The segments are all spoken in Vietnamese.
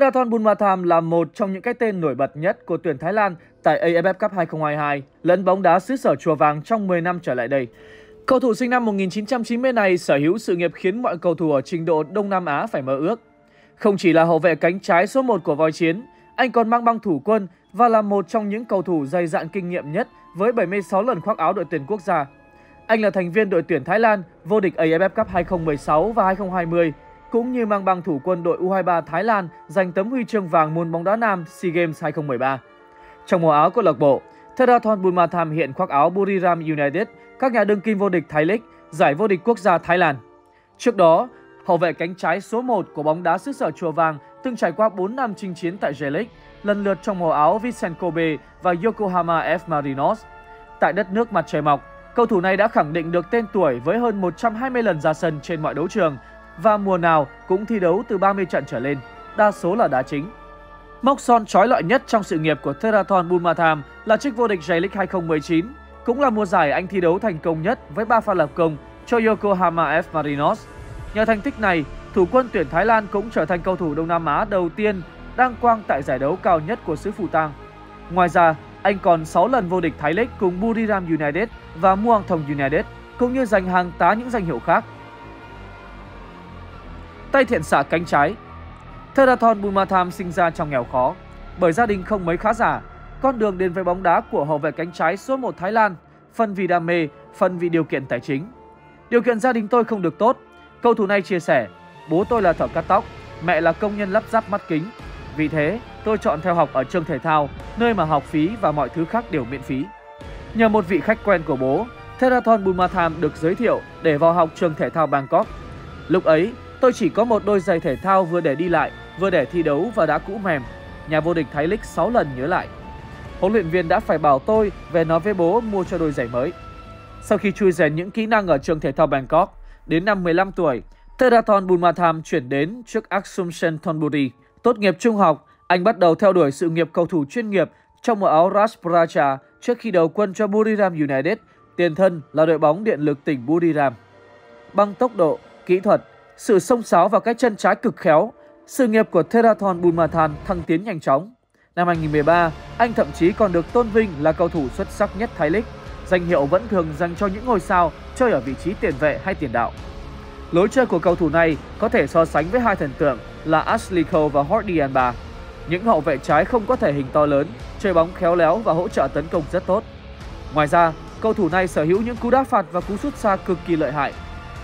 Theerathon Bunmathan là một trong những cái tên nổi bật nhất của tuyển Thái Lan tại AFF Cup 2022, lẫn bóng đá xứ sở chùa vàng trong 10 năm trở lại đây. Cầu thủ sinh năm 1990 này sở hữu sự nghiệp khiến mọi cầu thủ ở trình độ Đông Nam Á phải mơ ước. Không chỉ là hậu vệ cánh trái số 1 của voi chiến, anh còn mang băng thủ quân và là một trong những cầu thủ dày dạn kinh nghiệm nhất với 76 lần khoác áo đội tuyển quốc gia. Anh là thành viên đội tuyển Thái Lan vô địch AFF Cup 2016 và 2020, cũng như mang băng thủ quân đội U23 Thái Lan giành tấm huy chương vàng môn bóng đá nam SEA Games 2013. Trong màu áo câu lạc bộ, Theerathon Bunmathan hiện khoác áo Buriram United, các nhà đương kim vô địch Thái League, giải vô địch quốc gia Thái Lan. Trước đó, hậu vệ cánh trái số 1 của bóng đá xứ sở chùa vàng từng trải qua 4 năm chinh chiến tại J-League, lần lượt trong màu áo Vissel Kobe và Yokohama F Marinos. Tại đất nước mặt trời mọc, cầu thủ này đã khẳng định được tên tuổi với hơn 120 lần ra sân trên mọi đấu trường và mùa nào cũng thi đấu từ 30 trận trở lên, đa số là đá chính. Mốc son chói lọi nhất trong sự nghiệp của Theerathon Bunmathan là chức vô địch J-League 2019, cũng là mùa giải anh thi đấu thành công nhất với 3 pha lập công cho Yokohama F Marinos. Nhờ thành tích này, thủ quân tuyển Thái Lan cũng trở thành cầu thủ Đông Nam Á đầu tiên đăng quang tại giải đấu cao nhất của xứ Phù Tang. Ngoài ra, anh còn 6 lần vô địch Thái League cùng Buriram United và Muangthong United, cũng như giành hàng tá những danh hiệu khác. Tay thiện xạ cánh trái. Theerathon Bunmathan sinh ra trong nghèo khó, bởi gia đình không mấy khá giả. Con đường đến với bóng đá của hậu vệ cánh trái số 1 Thái Lan, phần vì đam mê, phần vì điều kiện tài chính. Điều kiện gia đình tôi không được tốt, cầu thủ này chia sẻ, bố tôi là thợ cắt tóc, mẹ là công nhân lắp ráp mắt kính. Vì thế, tôi chọn theo học ở trường thể thao, nơi mà học phí và mọi thứ khác đều miễn phí. Nhờ một vị khách quen của bố, Theerathon Bunmathan được giới thiệu để vào học trường thể thao Bangkok. Lúc ấy, tôi chỉ có một đôi giày thể thao vừa để đi lại, vừa để thi đấu và đã cũ mềm. Nhà vô địch Thái League 6 lần nhớ lại. Huấn luyện viên đã phải bảo tôi về nói với bố mua cho đôi giày mới. Sau khi chui rèn những kỹ năng ở trường thể thao Bangkok, đến năm 15 tuổi, Theerathon Bunmathan chuyển đến trước Aksumshen Thonburi. Tốt nghiệp trung học, anh bắt đầu theo đuổi sự nghiệp cầu thủ chuyên nghiệp trong màu áo Ras Pracha trước khi đầu quân cho Buriram United, tiền thân là đội bóng điện lực tỉnh Buriram. Bằng tốc độ, kỹ thuật, sự xông xáo và cái chân trái cực khéo, sự nghiệp của Theerathon Bunmathan thăng tiến nhanh chóng. Năm 2013, anh thậm chí còn được tôn vinh là cầu thủ xuất sắc nhất Thái League, danh hiệu vẫn thường dành cho những ngôi sao chơi ở vị trí tiền vệ hay tiền đạo. Lối chơi của cầu thủ này có thể so sánh với hai thần tượng là Ashley Cole và Jordi Alba, những hậu vệ trái không có thể hình to lớn, chơi bóng khéo léo và hỗ trợ tấn công rất tốt. Ngoài ra, cầu thủ này sở hữu những cú đá phạt và cú sút xa cực kỳ lợi hại.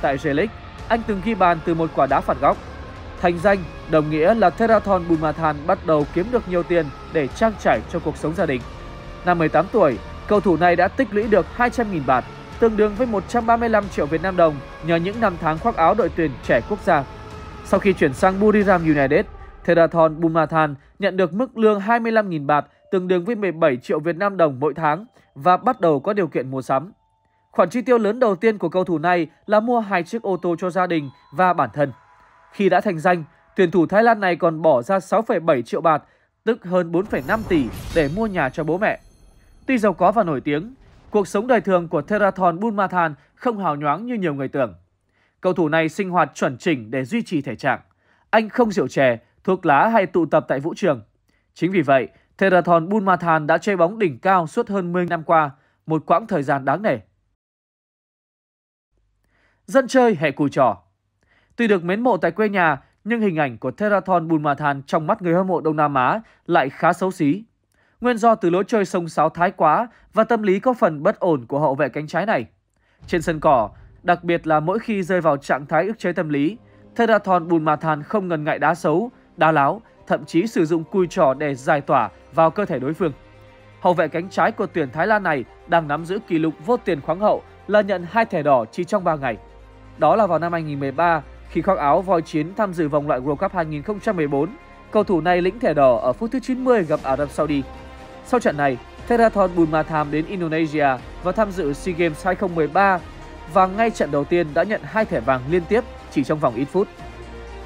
Tại J-League, anh từng ghi bàn từ một quả đá phạt góc. Thành danh đồng nghĩa là Theerathon Bunmathan bắt đầu kiếm được nhiều tiền để trang trải cho cuộc sống gia đình. Năm 18 tuổi, cầu thủ này đã tích lũy được 200.000 baht, tương đương với 135 triệu Việt Nam đồng nhờ những năm tháng khoác áo đội tuyển trẻ quốc gia. Sau khi chuyển sang Buriram United, Theerathon Bunmathan nhận được mức lương 25.000 baht, tương đương với 17 triệu Việt Nam đồng mỗi tháng và bắt đầu có điều kiện mua sắm. Khoản chi tiêu lớn đầu tiên của cầu thủ này là mua 2 chiếc ô tô cho gia đình và bản thân. Khi đã thành danh, tuyển thủ Thái Lan này còn bỏ ra 6,7 triệu baht, tức hơn 4,5 tỷ để mua nhà cho bố mẹ. Tuy giàu có và nổi tiếng, cuộc sống đời thường của Theerathon Bunmathan không hào nhoáng như nhiều người tưởng. Cầu thủ này sinh hoạt chuẩn chỉnh để duy trì thể trạng. Anh không rượu chè, thuốc lá hay tụ tập tại vũ trường. Chính vì vậy, Theerathon Bunmathan đã chơi bóng đỉnh cao suốt hơn 10 năm qua, một quãng thời gian đáng nể. Dân chơi hệ cùi trò. Tuy được mến mộ tại quê nhà, nhưng hình ảnh của Theerathon Bunmathan trong mắt người hâm mộ Đông Nam Á lại khá xấu xí. Nguyên do từ lối chơi xông xáo thái quá và tâm lý có phần bất ổn của hậu vệ cánh trái này. Trên sân cỏ, đặc biệt là mỗi khi rơi vào trạng thái ức chế tâm lý, Theerathon Bunmathan không ngần ngại đá xấu, đá láo, thậm chí sử dụng cùi trò để giải tỏa vào cơ thể đối phương. Hậu vệ cánh trái của tuyển Thái Lan này đang nắm giữ kỷ lục vô tiền khoáng hậu là nhận 2 thẻ đỏ chỉ trong 3 ngày. Đó là vào năm 2013, khi khoác áo voi chiến tham dự vòng loại World Cup 2014, cầu thủ này lĩnh thẻ đỏ ở phút thứ 90 gặp Ả Rập Saudi. Sau trận này, Theerathon Bunmathan đến Indonesia và tham dự SEA Games 2013 và ngay trận đầu tiên đã nhận 2 thẻ vàng liên tiếp chỉ trong vòng ít phút.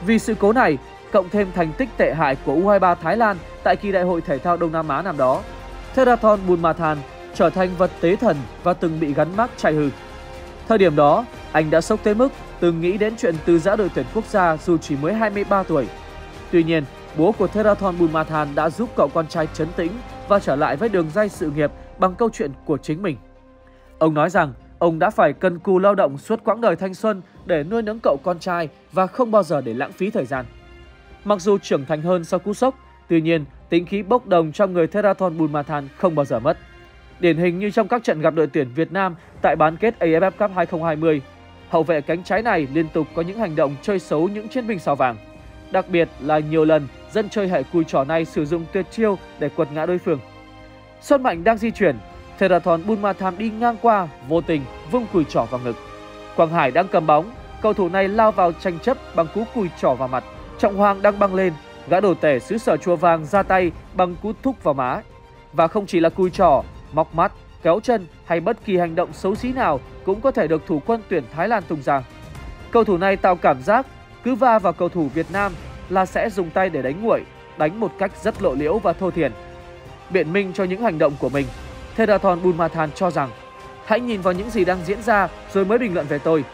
Vì sự cố này, cộng thêm thành tích tệ hại của U23 Thái Lan tại kỳ đại hội thể thao Đông Nam Á năm đó, Theerathon Bunmathan trở thành vật tế thần và từng bị gắn mác chai hư. Thời điểm đó, anh đã sốc tới mức từng nghĩ đến chuyện từ giã đội tuyển quốc gia dù chỉ mới 23 tuổi. Tuy nhiên, Bố của Theerathon Bunmathan đã giúp cậu con trai trấn tĩnh và trở lại với đường ray sự nghiệp bằng câu chuyện của chính mình. Ông nói rằng ông đã phải cần cù lao động suốt quãng đời thanh xuân để nuôi nấng cậu con trai và không bao giờ để lãng phí thời gian. Mặc dù trưởng thành hơn sau cú sốc, tuy nhiên tính khí bốc đồng trong người Theerathon Bunmathan không bao giờ mất. Điển hình như trong các trận gặp đội tuyển Việt Nam tại bán kết AFF Cup 2020, hậu vệ cánh trái này liên tục có những hành động chơi xấu những chiến binh sao vàng. Đặc biệt là nhiều lần dân chơi hệ cùi trỏ này sử dụng tuyệt chiêu để quật ngã đối phương. Xuân Mạnh đang di chuyển, Theerathon Bunmathan đi ngang qua, vô tình vung cùi trỏ vào ngực. Quang Hải đang cầm bóng, cầu thủ này lao vào tranh chấp bằng cú cùi trỏ vào mặt. Trọng Hoàng đang băng lên, gã đồ tể xứ sở chùa vàng ra tay bằng cú thúc vào má. Và không chỉ là cùi trỏ, móc mắt, kéo chân hay bất kỳ hành động xấu xí nào cũng có thể được thủ quân tuyển Thái Lan tung ra. Cầu thủ này tạo cảm giác cứ va vào cầu thủ Việt Nam là sẽ dùng tay để đánh nguội, đánh một cách rất lộ liễu và thô thiển. Biện minh cho những hành động của mình, Theerathon Bunmathan cho rằng: hãy nhìn vào những gì đang diễn ra rồi mới bình luận về tôi.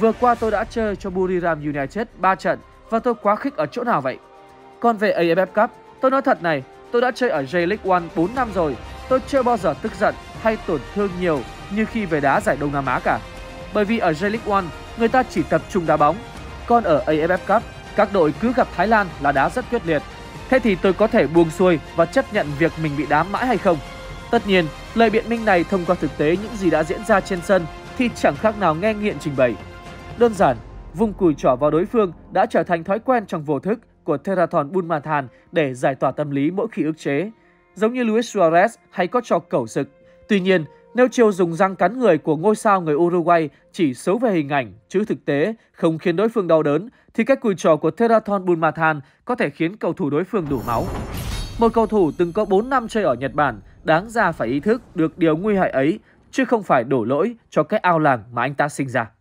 Vừa qua tôi đã chơi cho Buriram United 3 trận và tôi quá khích ở chỗ nào vậy? Còn về AFF Cup, tôi nói thật này, tôi đã chơi ở J-League 4 năm rồi. Tôi chưa bao giờ tức giận hay tổn thương nhiều như khi về đá giải Đông Nam Á cả. Bởi vì ở J-League 1, người ta chỉ tập trung đá bóng. Còn ở AFF Cup, các đội cứ gặp Thái Lan là đá rất quyết liệt. Thế thì tôi có thể buông xuôi và chấp nhận việc mình bị đá mãi hay không? Tất nhiên, lời biện minh này thông qua thực tế những gì đã diễn ra trên sân thì chẳng khác nào nghe nghiện trình bày. Đơn giản, vung cùi trỏ vào đối phương đã trở thành thói quen trong vô thức của Theerathon Bunmathan để giải tỏa tâm lý mỗi khi ức chế, giống như Luis Suarez hay có trò cẩu sực. Tuy nhiên, nếu chiêu dùng răng cắn người của ngôi sao người Uruguay chỉ xấu về hình ảnh chứ thực tế không khiến đối phương đau đớn, thì cách cùi trỏ của Theerathon Bunmathan có thể khiến cầu thủ đối phương đổ máu. Một cầu thủ từng có 4 năm chơi ở Nhật Bản đáng ra phải ý thức được điều nguy hại ấy, chứ không phải đổ lỗi cho cái ao làng mà anh ta sinh ra.